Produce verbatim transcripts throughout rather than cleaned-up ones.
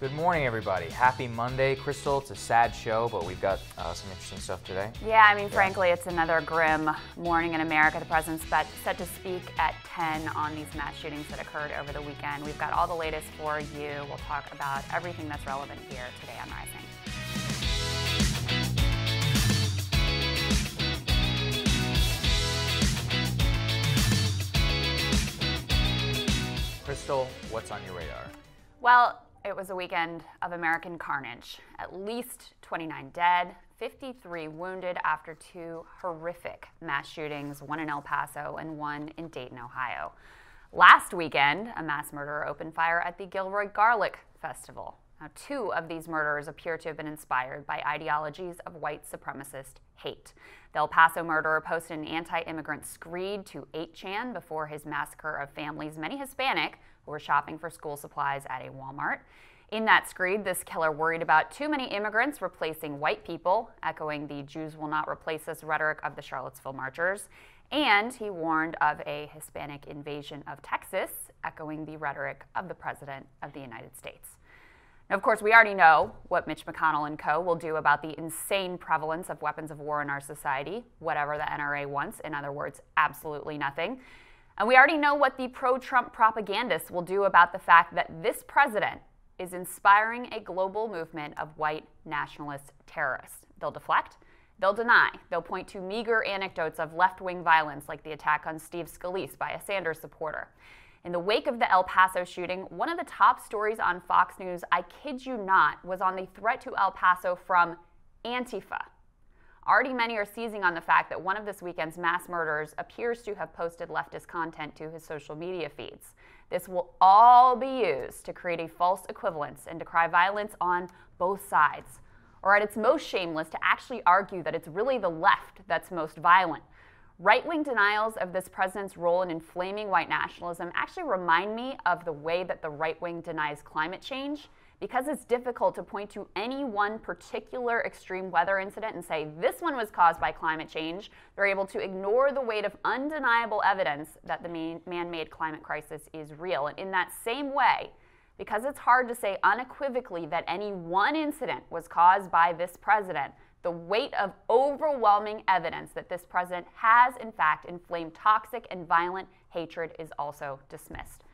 Good morning, everybody. Happy Monday. Crystal, it's a sad show, but we've got uh, some interesting stuff today. Yeah, I mean, yeah. frankly, it's another grim morning in America. The president's set to speak at ten on these mass shootings that occurred over the weekend. We've got all the latest for you. We'll talk about everything that's relevant here today on Rising. Crystal, what's on your radar? Well, it was a weekend of American carnage. At least twenty-nine dead, fifty-three wounded after two horrific mass shootings, one in El Paso and one in Dayton, Ohio. Last weekend, a mass murderer opened fire at the Gilroy Garlic Festival. Now, two of these murders appear to have been inspired by ideologies of white supremacist hate. The El Paso murderer posted an anti-immigrant screed to eight chan before his massacre of families, many Hispanic, who were shopping for school supplies at a Walmart. In that screed, this killer worried about too many immigrants replacing white people, echoing the "Jews will not replace us" rhetoric of the Charlottesville marchers. And he warned of a Hispanic invasion of Texas, echoing the rhetoric of the President of the United States. Now, of course, we already know what Mitch McConnell and co. will do about the insane prevalence of weapons of war in our society, whatever the N R A wants, in other words, absolutely nothing. And we already know what the pro-Trump propagandists will do about the fact that this president is inspiring a global movement of white nationalist terrorists. They'll deflect, they'll deny, they'll point to meager anecdotes of left-wing violence like the attack on Steve Scalise by a Sanders supporter. In the wake of the El Paso shooting, one of the top stories on Fox News, I kid you not, was on the threat to El Paso from Antifa. Already many are seizing on the fact that one of this weekend's mass murderers appears to have posted leftist content to his social media feeds. This will all be used to create a false equivalence and decry violence on both sides, or at its most shameless to actually argue that it's really the left that's most violent. Right-wing denials of this president's role in inflaming white nationalism actually remind me of the way that the right-wing denies climate change, because it's difficult to point to any one particular extreme weather incident and say, this one was caused by climate change. They're able to ignore the weight of undeniable evidence that the man-made climate crisis is real. And in that same way, because it's hard to say unequivocally that any one incident was caused by this president, the weight of overwhelming evidence that this president has, in fact, inflamed toxic and violent hatred is also dismissed.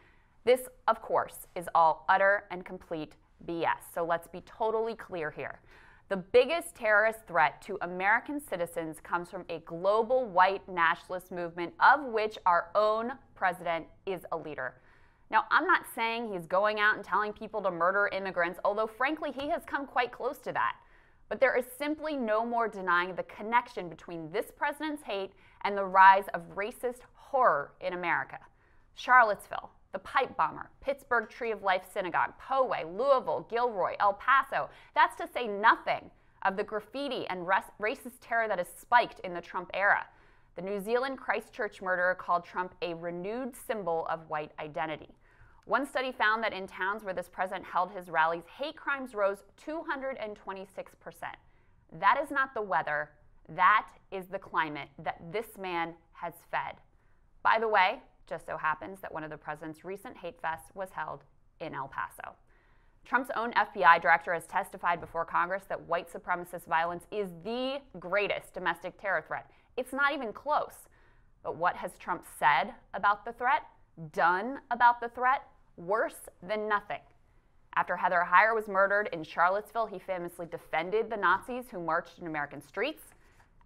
This, of course, is all utter and complete B S. So let's be totally clear here. The biggest terrorist threat to American citizens comes from a global white nationalist movement of which our own president is a leader. Now, I'm not saying he's going out and telling people to murder immigrants, although, frankly, he has come quite close to that. But there is simply no more denying the connection between this president's hate and the rise of racist horror in America. Charlottesville, the pipe bomber, Pittsburgh Tree of Life Synagogue, Poway, Louisville, Gilroy, El Paso. That's to say nothing of the graffiti and racist terror that has spiked in the Trump era. The New Zealand Christchurch murderer called Trump a renewed symbol of white identity. One study found that in towns where this president held his rallies, hate crimes rose two hundred twenty-six percent. That is not the weather. That is the climate that this man has fed. By the way, just so happens that one of the president's recent hate fests was held in El Paso. Trump's own F B I director has testified before Congress that white supremacist violence is the greatest domestic terror threat. It's not even close. But what has Trump said about the threat, done about the threat? Worse than nothing. After Heather Heyer was murdered in Charlottesville, he famously defended the Nazis who marched in American streets.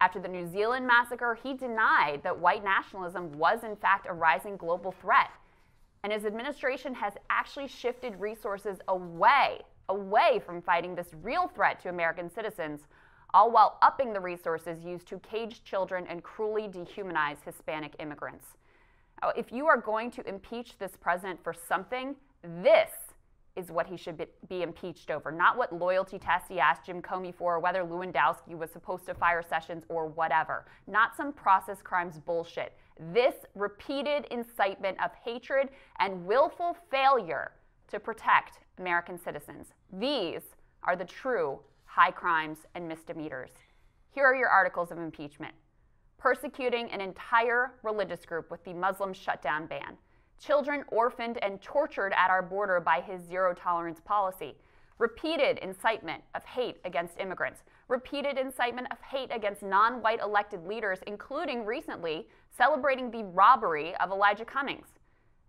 After the New Zealand massacre, he denied that white nationalism was in fact a rising global threat. And his administration has actually shifted resources away, away from fighting this real threat to American citizens, all while upping the resources used to cage children and cruelly dehumanize Hispanic immigrants. If you are going to impeach this president for something, this is what he should be impeached over, not what loyalty test he asked Jim Comey for, or whether Lewandowski was supposed to fire Sessions or whatever. Not some process crimes bullshit. This repeated incitement of hatred and willful failure to protect American citizens. These are the true high crimes and misdemeanors. Here are your articles of impeachment. Persecuting an entire religious group with the Muslim shutdown ban, children orphaned and tortured at our border by his zero-tolerance policy, repeated incitement of hate against immigrants, repeated incitement of hate against non-white elected leaders, including recently celebrating the robbery of Elijah Cummings,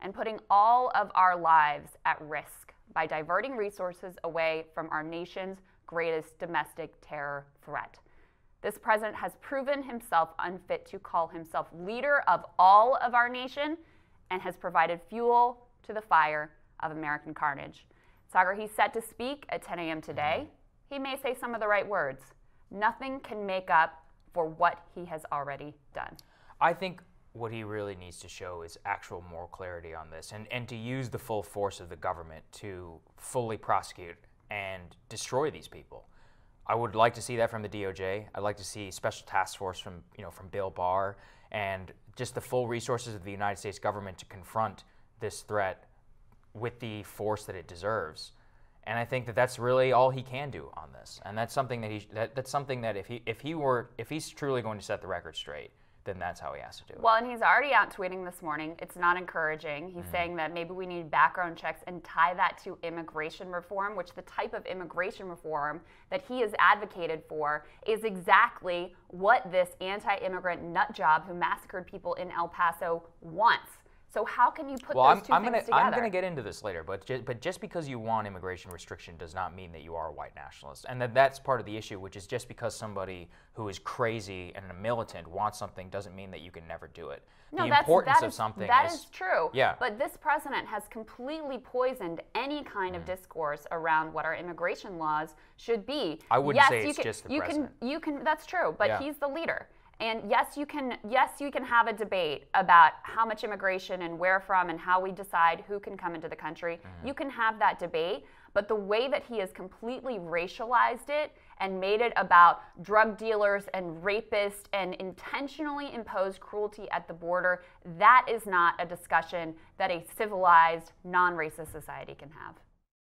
and putting all of our lives at risk by diverting resources away from our nation's greatest domestic terror threat. This president has proven himself unfit to call himself leader of all of our nation and has provided fuel to the fire of American carnage. Sagar, he's set to speak at ten a m today. He may say some of the right words. Nothing can make up for what he has already done. I think what he really needs to show is actual moral clarity on this, and, and to use the full force of the government to fully prosecute and destroy these people. I would like to see that from the D O J. I'd like to see special task force from, you know, from Bill Barr, and just the full resources of the United States government to confront this threat with the force that it deserves. And I think that that's really all he can do on this. And that's something that he that, that's something that if he if he were if he's truly going to set the record straight, then that's how he has to do it. Well, and he's already out tweeting this morning. It's not encouraging. He's mm. saying that maybe we need background checks and tie that to immigration reform, which the type of immigration reform that he has advocated for is exactly what this anti-immigrant nut job who massacred people in El Paso wants. So how can you put well, those two I'm, I'm things gonna, together? I'm going to get into this later, but just, but just because you want immigration restriction does not mean that you are a white nationalist. And that that's part of the issue, which is just because somebody who is crazy and a militant wants something doesn't mean that you can never do it. No, the that's, importance that is, of something that is... That is true, yeah. But this president has completely poisoned any kind mm. of discourse around what our immigration laws should be. I wouldn't yes, say it's can, just the you president. Can, you can, that's true, but yeah. he's the leader. And yes, you can. Yes, you can have a debate about how much immigration and where from and how we decide who can come into the country. Mm-hmm. You can have that debate, but the way that he has completely racialized it and made it about drug dealers and rapists and intentionally imposed cruelty at the border, that is not a discussion that a civilized, non-racist society can have.